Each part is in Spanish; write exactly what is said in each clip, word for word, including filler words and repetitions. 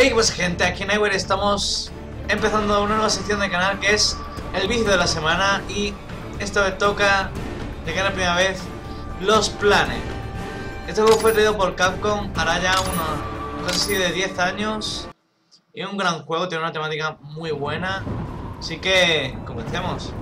Hey, pues gente, aquí en Iwery estamos empezando una nueva sección del canal que es el vicio de la semana, y esta vez toca, de cara a la primera vez, Lost Planet. Este juego fue traído por Capcom, hará ya unos casi de diez años, y es un gran juego, tiene una temática muy buena, así que comencemos.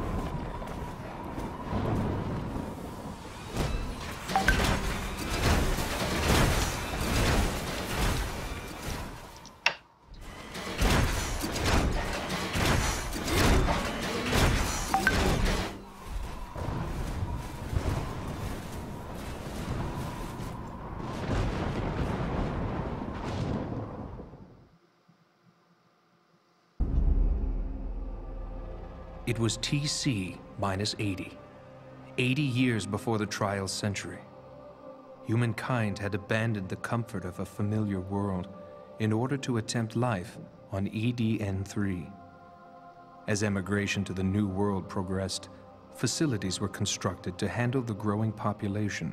It was T C minus eighty, eighty years before the trial century. Humankind had abandoned the comfort of a familiar world in order to attempt life on E D N three. As emigration to the new world progressed, facilities were constructed to handle the growing population,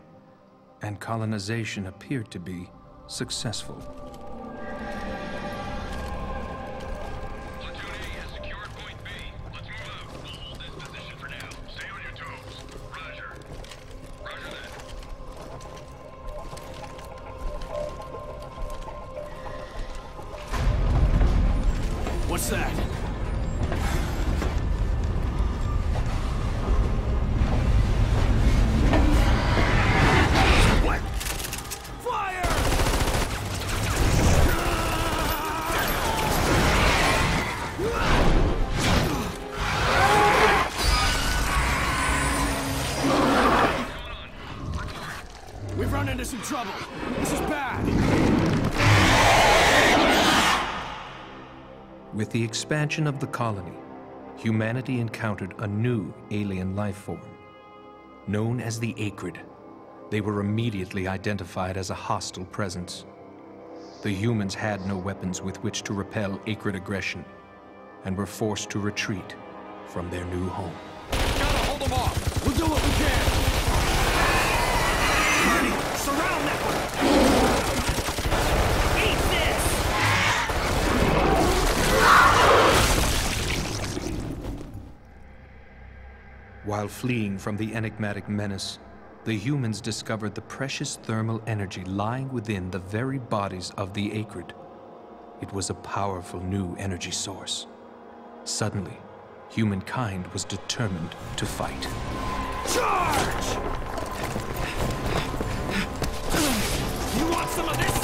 and colonization appeared to be successful. What's that? What? Fire! We've run into some trouble. This is bad. With the expansion of the colony, humanity encountered a new alien life form. Known as the Akrid, they were immediately identified as a hostile presence. The humans had no weapons with which to repel Akrid aggression, and were forced to retreat from their new home. Gotta hold them off! We'll do what we can! Marty, surround that one! While fleeing from the enigmatic menace, the humans discovered the precious thermal energy lying within the very bodies of the Akrid. It was a powerful new energy source. Suddenly, humankind was determined to fight. Charge! You want some of this?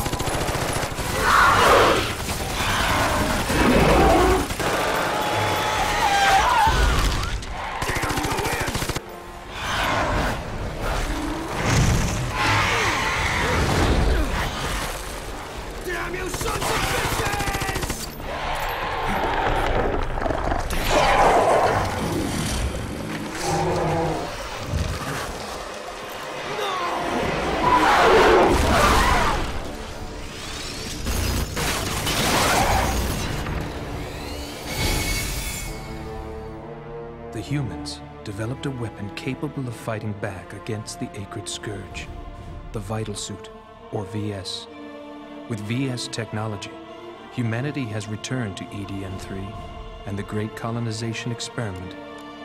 The humans developed a weapon capable of fighting back against the Akrid Scourge, the Vital Suit, or V S. With V S technology, humanity has returned to E D N three, and the great colonization experiment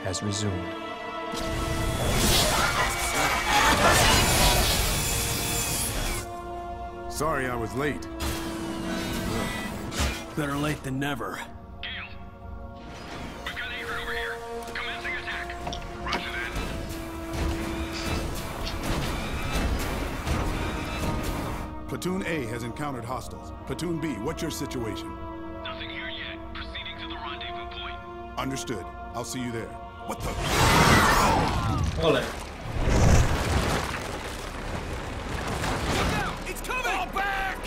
has resumed. Sorry I was late. Better late than never. Platoon A has encountered hostiles. Platoon B, what's your situation? Nothing here yet. Proceeding to the rendezvous point. Understood. I'll see you there. What the? Hold it. Look out! It's coming! Fall back!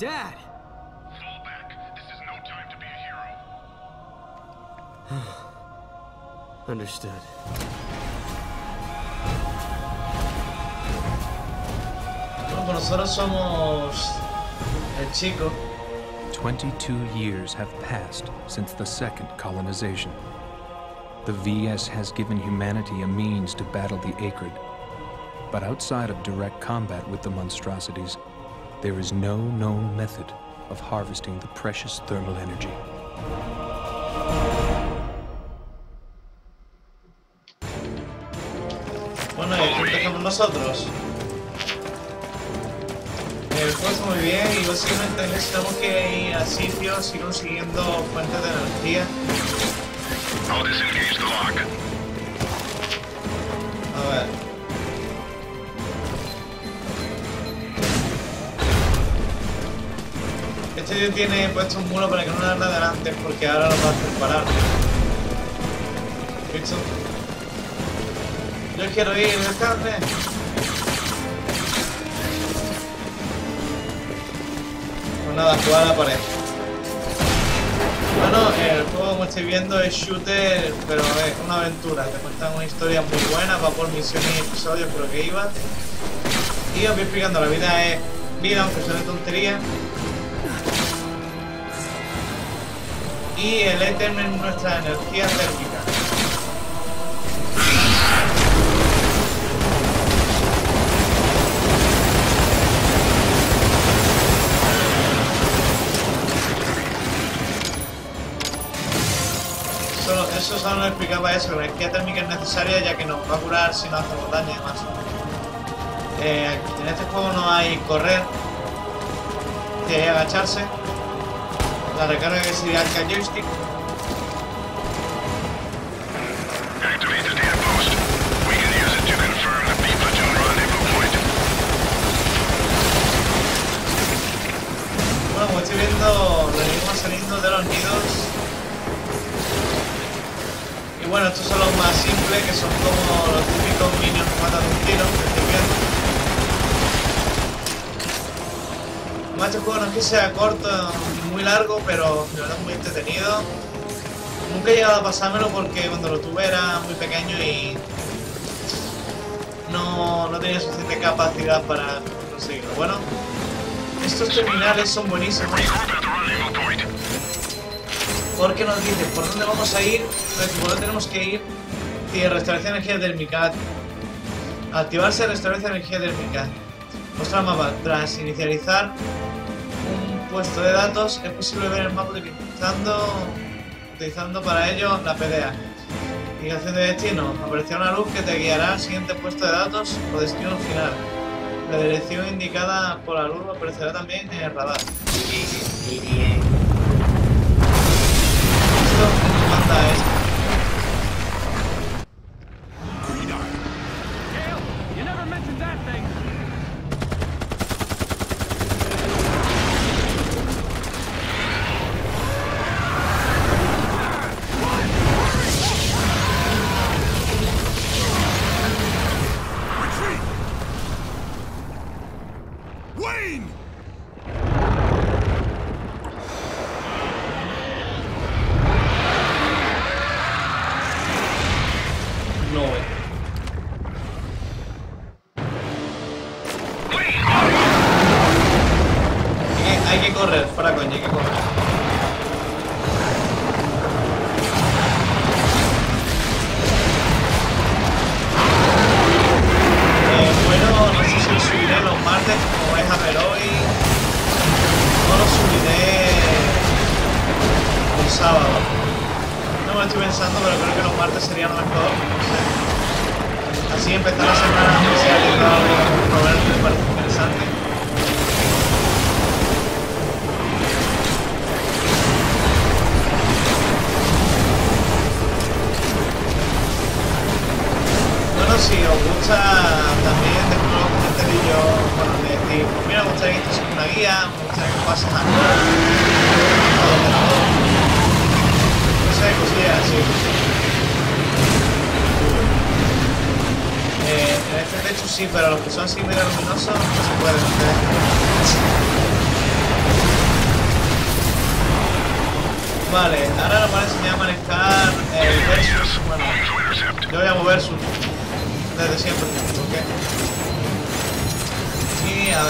Dad! Fall back. This is no time to be a hero. Understood. Bueno, nosotros somos el chico. twenty-two years have passed since the second colonization. The V S has given humanity a means to battle the Akrid, but outside of direct combat with the monstrosities, there is no known method of harvesting the precious thermal energy. Bueno, y aquí empezamos nosotros. Eh, pues muy bien, y básicamente necesitamos que ir a sitios y consiguiendo fuentes de energía. I'll disengage the lock. A ver. Este tío tiene puesto un muro para que no le den adelante, porque ahora lo va a hacer parar. ¿Listo? Yo quiero ir, déjame. Pues nada, jugar a la pared. Bueno, el juego, como estoy viendo, es shooter, pero es una aventura. Te cuentan una historia muy buena, va por misiones y episodios, por lo que iba. Y os voy explicando, la vida es vida, aunque suene tontería. Y el ítem es nuestra energía térmica. Eso solo nos explicaba eso, la energía térmica es necesaria ya que nos va a curar si no hacemos daño y demás. Eh, en este juego no hay correr, que hay agacharse, la recarga que sería el joystick. Bueno, como estoy viendo, venimos saliendo de los nidos. Bueno, estos son los más simples, que son como los típicos minions que matan un tiro, que estoy viendo. Además, este juego no es que sea corto, ni muy largo, pero la verdad es muy entretenido. Nunca he llegado a pasármelo porque cuando lo tuve era muy pequeño y no, no tenía suficiente capacidad para conseguirlo. Bueno, estos terminales son buenísimos. Porque nos dice por dónde vamos a ir, por dónde tenemos que ir, y restauración de energía térmica. Activarse restauración de energía térmica. Mostrar mapa. Tras inicializar un puesto de datos, es posible ver el mapa utilizando, utilizando para ello la P D A. Indicación de destino. Aparecerá una luz que te guiará al siguiente puesto de datos o destino final. La dirección indicada por la luz aparecerá también en el radar. Sí, pero los que son así medio luminosos no se pueden hacer. Vale, ahora nos van a enseñar a manejar el versus. Bueno, yo voy a mover su desde siempre, ¿ok? Y a ver.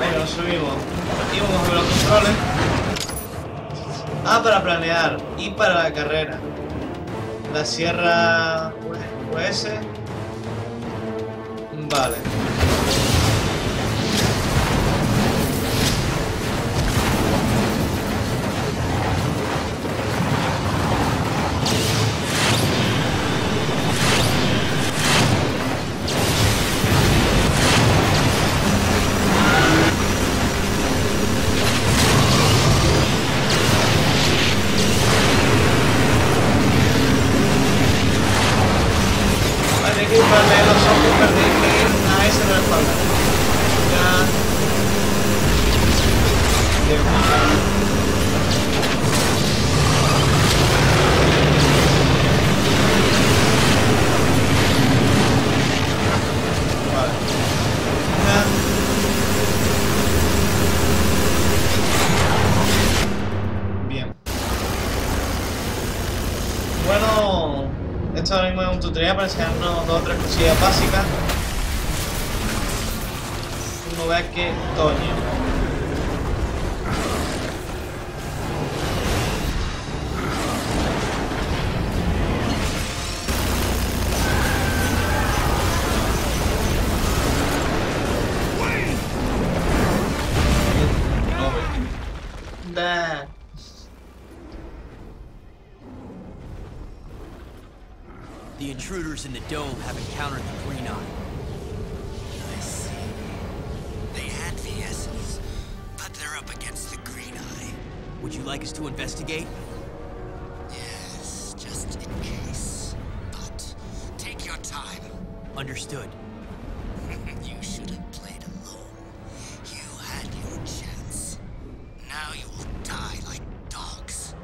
Bueno, lo subimos. Aquí vamos a ver los controles. Ah, para planear. Y para la carrera. La sierra U S. Vale. Tutorial para enseñarnos dos o tres cosillas básicas. Uno ve que Toño. No, nah. The intruders in the dome have encountered the Greenock. I see. They had the essence, but they're up against the Green Eye. Would you like us to investigate? Yes, just in case. But take your time. Understood. You should have played alone. You had your chance. Now you will die like dogs.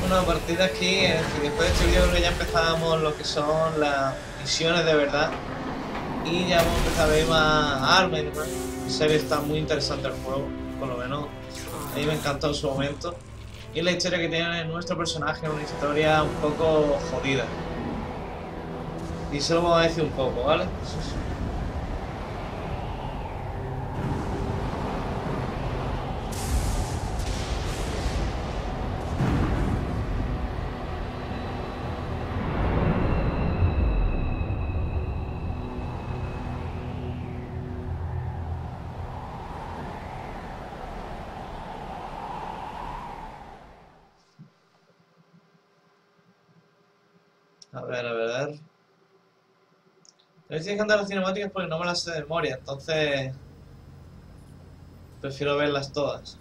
Bueno, a partir de aquí, eh, después de este vídeo creo que ya empezamos lo que son las misiones de verdad y ya vamos a empezar a ver más armas y demás. En serio está muy interesante el juego, por lo menos a mí me encantó en su momento, y la historia que tiene nuestro personaje es una historia un poco jodida y solo vamos a decir un poco, ¿vale? A ver, a ver. Pero estoy dejando las cinemáticas porque no me las sé de memoria, entonces prefiero verlas todas.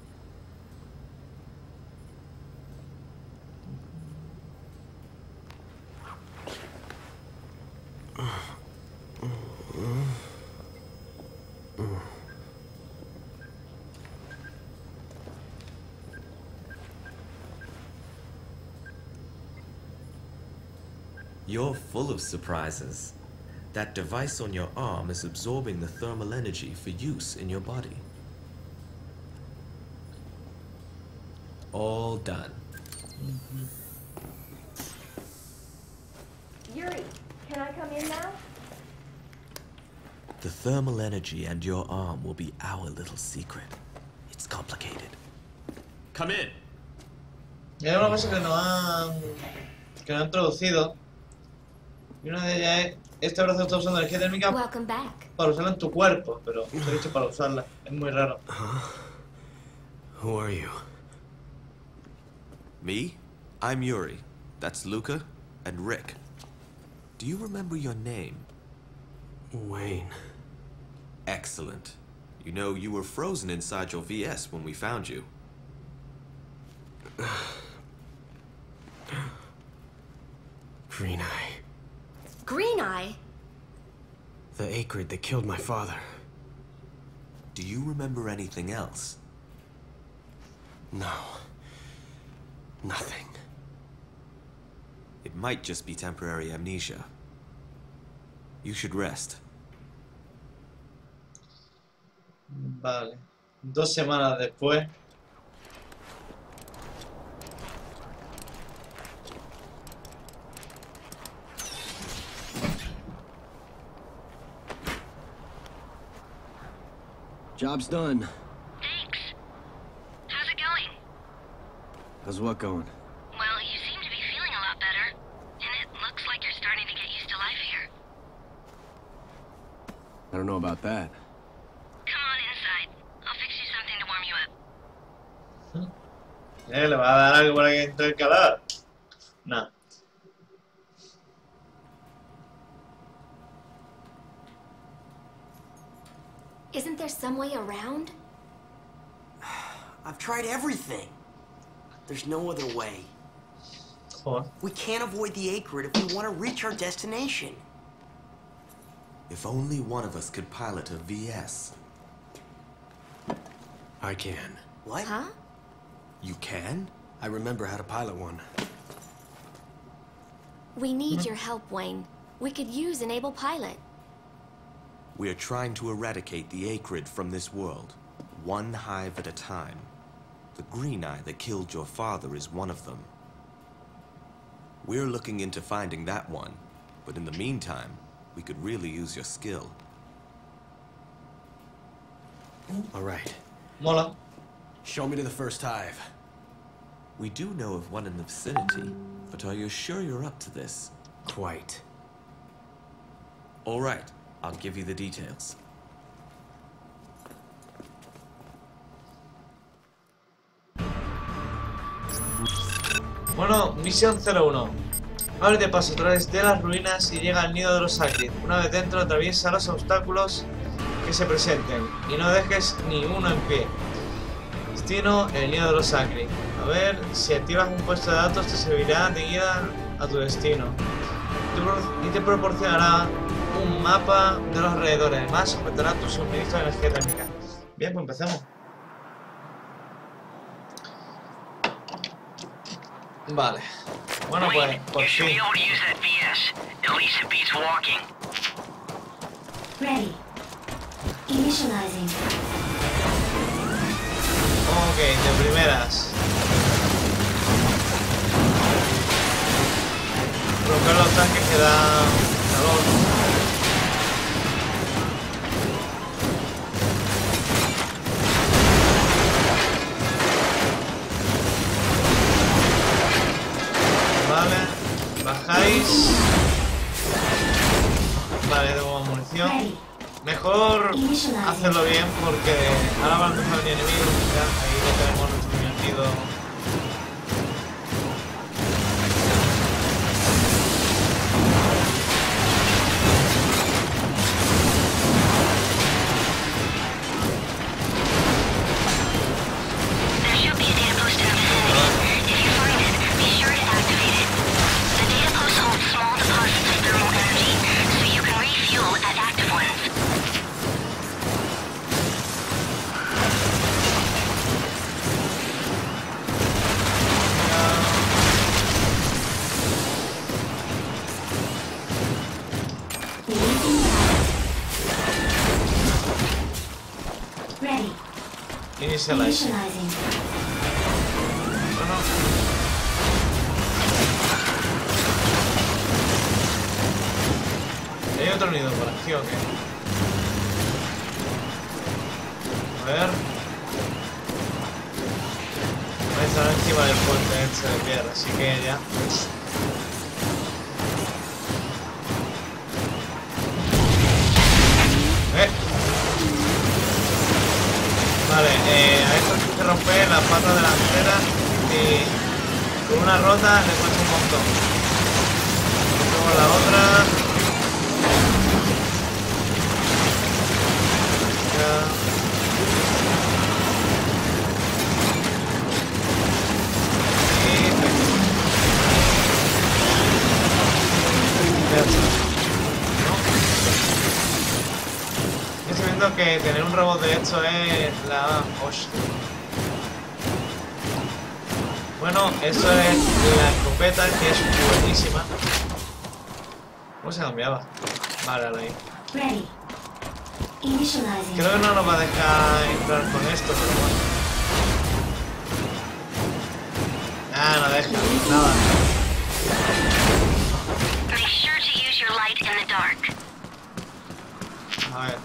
You're full of surprises. That device on your arm is absorbing the thermal energy for use in your body. All done. Mm-hmm. Iwery, can I come in now? The thermal energy and your arm will be our little secret. It's complicated. Come in. Ya una cosa que no han que no han traducido. Y una de ellas es, este brazo está usando energía térmica para usarla en tu cuerpo, pero no he dicho para usarla, es muy raro. Who are you? Me? I'm Iwery. That's Luca and Rick. Do you remember your name? Wayne. Excellent. You know, you were frozen inside your V S when we found you. Green Eye. Green Eye? The Akrid that killed my father. Do you remember anything else? No. Nothing. It might just be temporary amnesia. You should rest. Vale. Dos semanas después. Job's done. Thanks. How's it going? How's what going? Well, you seem to be feeling a lot better. And it looks like you're starting to get used to life here. I don't know about that. Come on inside. I'll fix you something to warm you up. Eh, ¿le va a dar algo para que entre el calor? No. Isn't there some way around? I've tried everything. There's no other way. What? We can't avoid the Akrid if we want to reach our destination. If only one of us could pilot a V S. I can. What? Huh? You can? I remember how to pilot one. We need mm-hmm. your help, Wayne. We could use an able pilot. We are trying to eradicate the Akrid from this world, one hive at a time. The green eye that killed your father is one of them. We're looking into finding that one, but in the meantime, we could really use your skill. All right. Mola. Show me to the first hive. We do know of one in the vicinity, but are you sure you're up to this? Quite. All right. I'll give you the details. Bueno, misión cero uno. Abre de paso a través de las ruinas y llega al nido de los Akrid. Una vez dentro, atraviesa los obstáculos que se presenten y no dejes ni uno en pie. Destino, el nido de los Akrid. A ver, si activas un puesto de datos te servirá de guía a tu destino y te proporcionará un mapa de los alrededores, además aumentará tu suministro de energía térmica. Bien, pues empezamos. Vale. Bueno, pues por fin. Ok, de primeras. Colocar los tanques que dan calor. Vale, bajáis. Vale, debo munición. Mejor hacerlo bien porque ahora va a empezar mi enemigo. Ya, ahí ya tenemos nuestro divertido. Initializing. Bueno. Hay otro nido por aquí, ¿o qué? A ver. Voy a estar encima del puente este de piedra, así que ya. Vale, eh, a esto hay que romper las patas delanteras y con una rota le cuesta un montón. Rompemos la otra. Que tener un robot de esto es la hostia. Bueno, eso es la escopeta, que es buenísima. ¿Cómo se cambiaba? Vale, ahí. Creo que no nos va a dejar entrar con esto, pero bueno. Ah, no deja, nada. A ver.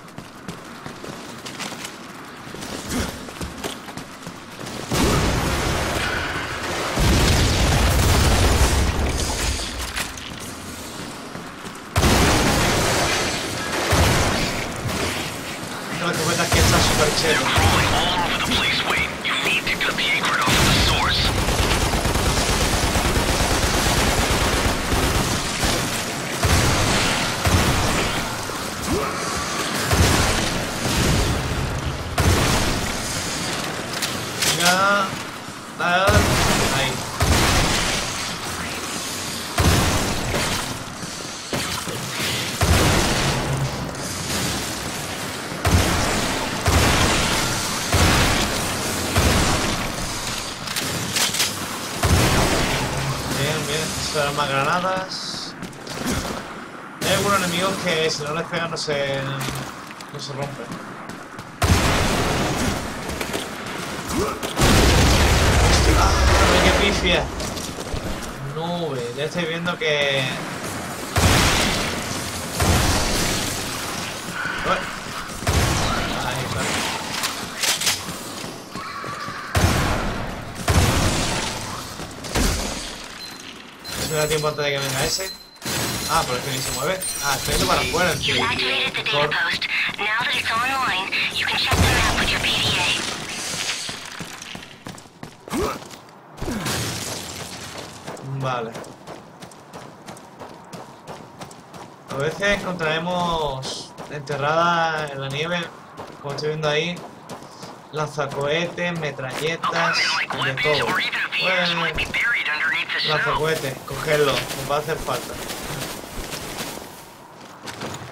They're crawling all over the place. Wait, you need to cut the Akrid off of the source. Ya. La. Ahí. Bien, bien. Estas eran más granadas. Hay algunos enemigos que si no les pegan no se, no se rompen. ¡Qué pifia! Nube, ya estoy viendo que... Ahí está. ¿Se me da tiempo antes de que venga ese? Ah, pero es que ni se mueve. Ah, estoy yendo para afuera, tío. Por... Vale. A veces encontraremos enterradas en la nieve, como estoy viendo ahí, lanzacohetes, metralletas, de todo. Bueno, lanzacohetes, cogerlo, nos va a hacer falta.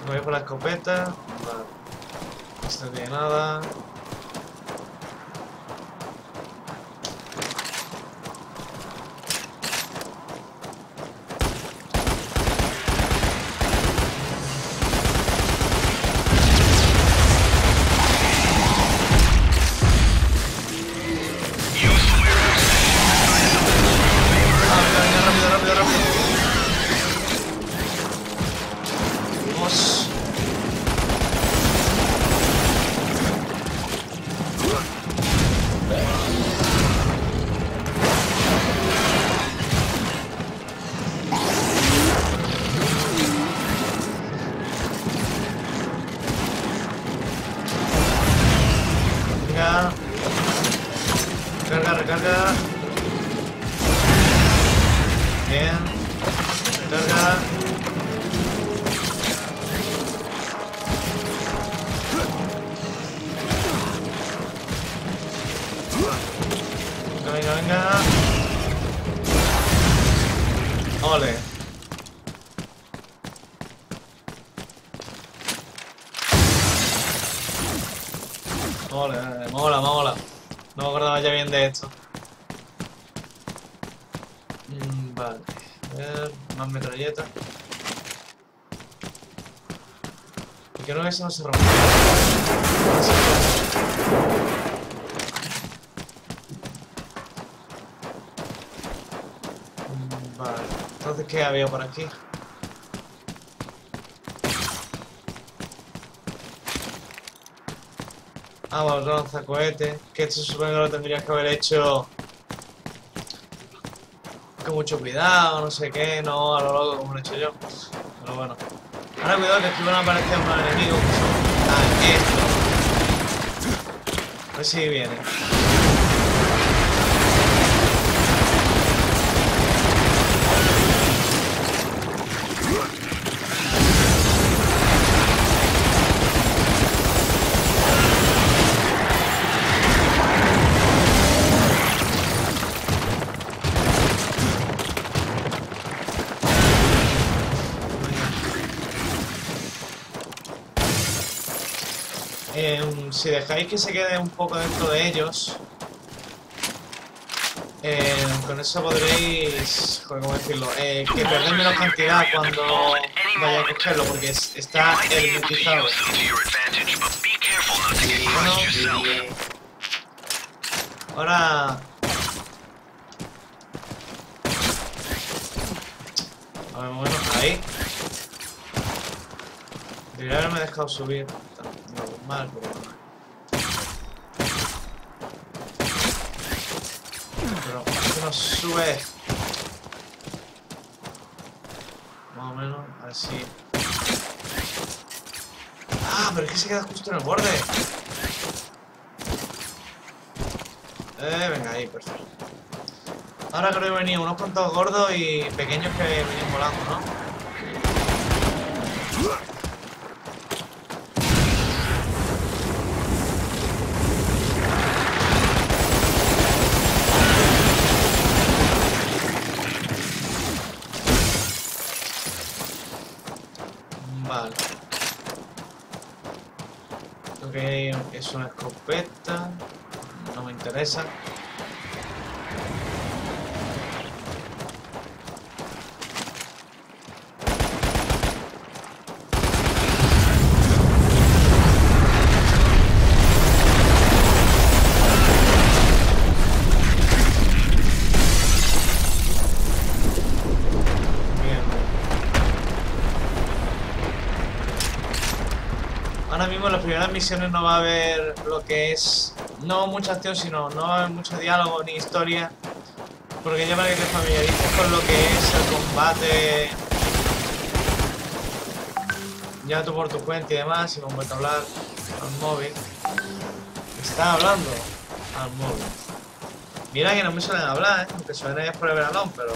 Voy por la escopeta. Vale. Esto no tiene nada. De esto. Mm, vale, a ver, más metralleta. Y creo que eso no se rompe. Mm, vale, entonces, ¿qué había por aquí? Ah, vamos a lanzar cohetes. Que esto supongo que lo tendrías que haber hecho con mucho cuidado, no sé qué, no a lo loco como lo he hecho yo. Pero bueno. Ahora cuidado que aquí van a aparecer unos enemigos que son... Ah, esto. A ver si viene. Si dejáis que se quede un poco dentro de ellos, eh, con eso podréis, ¿cómo decirlo? Eh, que perdáis menos cantidad cuando vaya a cogerlo, porque está hermetizado. No, eh. Ahora... A ver, bueno, ahí. Debería haberme dejado subir. Normal, pero... Nos sube más o menos así. Ah, pero es que se queda justo en el borde. Eh, venga, ahí, perfecto. Ahora creo que venía unos cuantos gordos y pequeños que venían volando, ¿no? Es una escopeta, no me interesa. Primeras misiones no va a haber lo que es, no mucha acción, sino no va a haber mucho diálogo ni historia, porque ya para que te familiarices con lo que es el combate ya tú por tu cuenta y demás. Y me han vuelto a hablar al móvil, está hablando al móvil. Mira que no me suelen hablar, ¿eh? Aunque suelen ellas por el verano, pero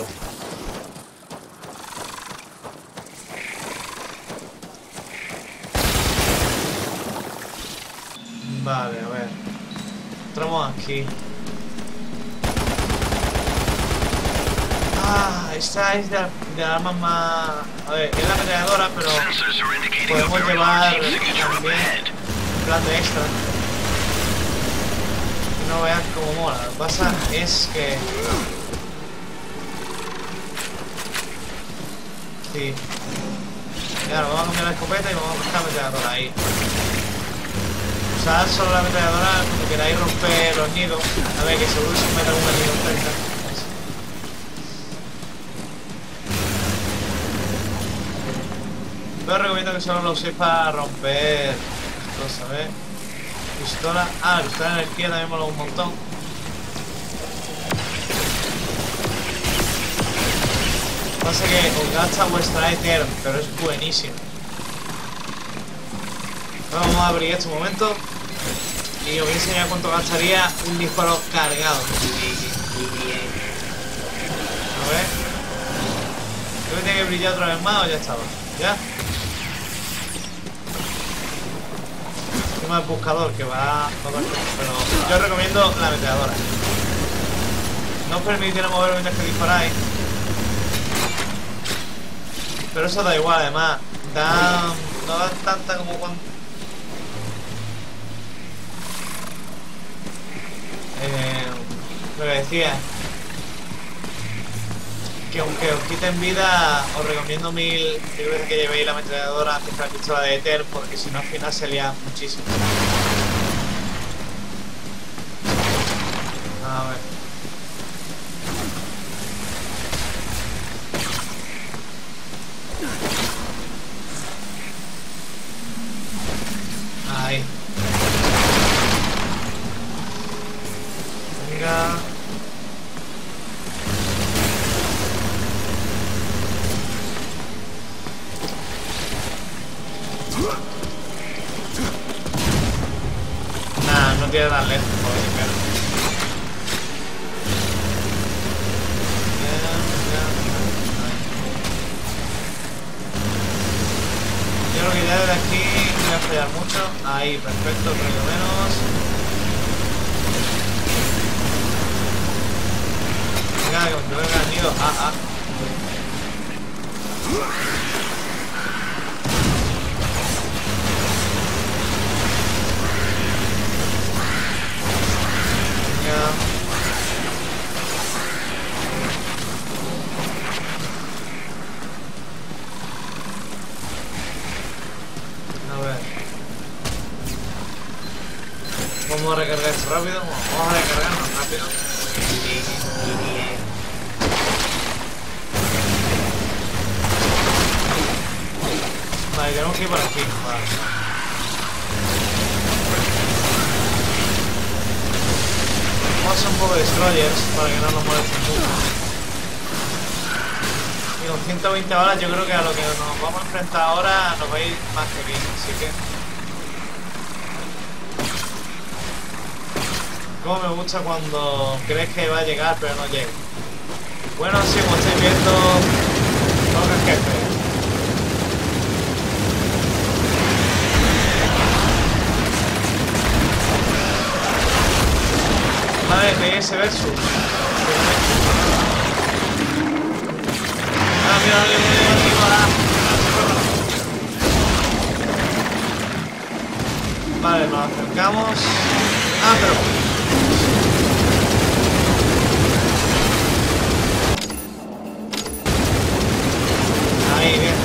vale, a ver. Entramos aquí. Ah, esta es de, de armas más... A ver, es la metralladora, pero podemos llevar también un plato extra. Que no vean cómo mola. Lo que pasa es que... Sí. Claro, vamos a cambiar la escopeta y vamos a buscar la metralladora ahí. Usad solo la metralladora cuando queráis romper los nidos. A ver, que seguro se mete alguna nido cerca. Pero recomiendo que solo lo uséis para romper cosas, ¿sabes? Pistola. Ah, la pistola de energía también mola un montón. Pasa que os gasta vuestra E T H, pero es buenísimo. Vamos a abrir este momento y os voy a enseñar cuánto gastaría un disparo cargado. A ver. Creo que tiene que brillar otra vez más o ya estaba. ¿Ya? Es más buscador que va a... Pero yo recomiendo la metralladora. No os permite mover mientras que disparáis. Pero eso da igual, además. Da... No da tanta como cuando... Eh, lo que decía, que aunque os quiten vida, os recomiendo mil, mil veces que llevéis la ametralladora antes que la pistola de Ether, porque si no al final se lía muchísimo. A ver. Ahí. Nah, no tiene tan lejos, por favor, pero... Yo creo que ya desde aquí me voy a fallar mucho. Ahí, perfecto, por lo menos. Venga, que me venga el nido. Ah, ah. Venga. A ver. Vamos a recargar esto rápido. Vamos a recargarnos rápido. Vale, tenemos que ir por aquí, vale. Vamos a hacer un poco de destroyers para que no nos molesten mucho. Y con ciento veinte balas yo creo que a lo que nos vamos a enfrentar ahora nos va a ir más que bien, así que... Como me gusta cuando crees que va a llegar pero no llega. Bueno, así como estáis viendo, toca el jefe. Vale, P S versus. Ah, mira, dale, dale, dale, dale. Vale, nos acercamos. Ah, pero. Ahí, bien.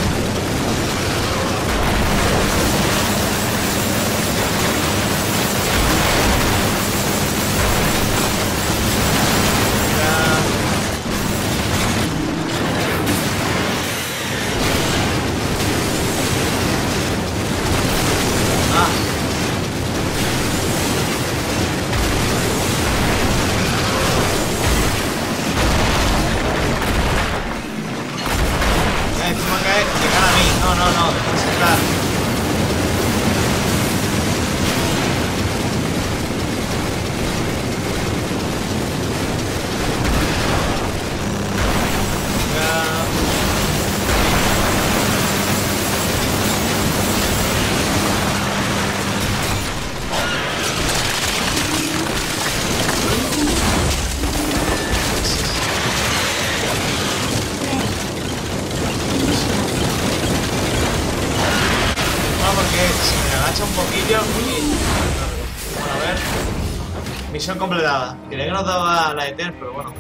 Misión completada. Creía que nos daba la E T N, pero bueno.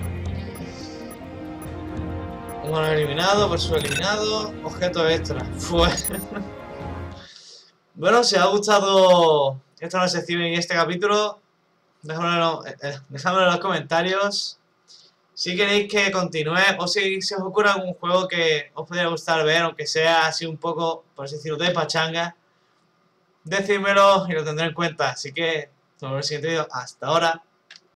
Bueno, eliminado, por su eliminado. Objeto extra. Fue. Bueno, si os ha gustado esta nueva sección y este capítulo, dejadmelo en los comentarios. Si queréis que continúe o si se os ocurre algún juego que os podría gustar ver, aunque sea así un poco, por así decirlo, de pachanga, decídmelo y lo tendré en cuenta. Así que, nos vemos en el siguiente vídeo. Hasta ahora.